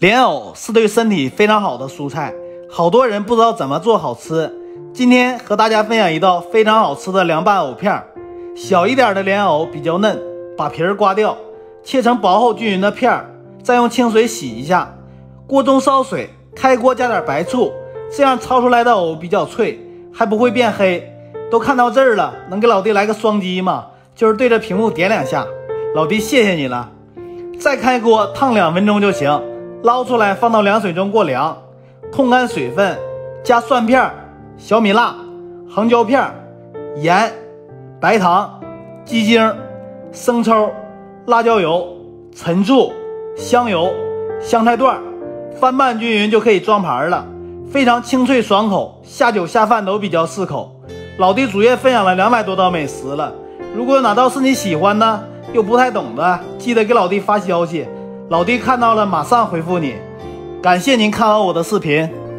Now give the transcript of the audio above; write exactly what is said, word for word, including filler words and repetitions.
莲藕是对身体非常好的蔬菜，好多人不知道怎么做好吃。今天和大家分享一道非常好吃的凉拌藕片。小一点的莲藕比较嫩，把皮儿刮掉，切成薄厚均匀的片儿，再用清水洗一下。锅中烧水，开锅加点白醋，这样焯出来的藕比较脆，还不会变黑。都看到这儿了，能给老弟来个双击吗？就是对着屏幕点两下，老弟谢谢你了。再开锅烫两分钟就行。捞出来放到凉水中过凉，控干水分，加蒜片、小米辣、杭椒片、盐、白糖、鸡精、生抽、辣椒油、陈醋、香油、香菜段，翻拌均匀就可以装盘了，非常清脆爽口，下酒下饭都比较适口。老弟主页分享了两百多道美食了，如果有哪道是你喜欢的又不太懂的，记得给老弟发消息。老弟看到了，马上回复你。感谢您看完我的视频。